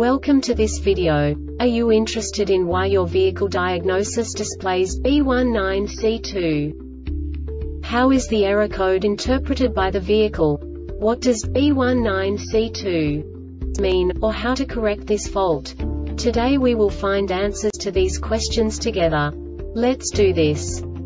Welcome to this video. Are you interested in why your vehicle diagnosis displays B19C2? How is the error code interpreted by the vehicle? What does B19C2 mean, or how to correct this fault? Today we will find answers to these questions together. Let's do this.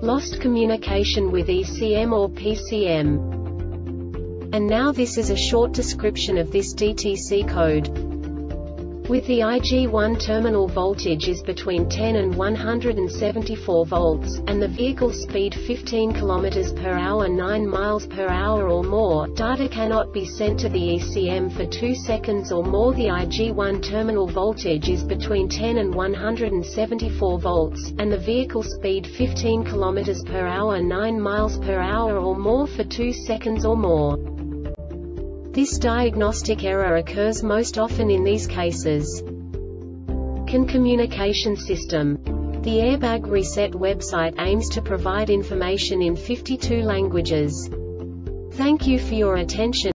lost communication with ECM or PCM. And now this is a short description of this DTC code. With the IG1 terminal voltage is between 10 and 174 volts, and the vehicle speed 15 km per hour 9 miles per hour or more, data cannot be sent to the ECM for 2 seconds or more. The IG1 terminal voltage is between 10 and 174 volts, and the vehicle speed 15 km per hour 9 miles per hour or more for 2 seconds or more. This diagnostic error occurs most often in these cases. CAN communication system. The Airbag Reset website aims to provide information in 52 languages. Thank you for your attention.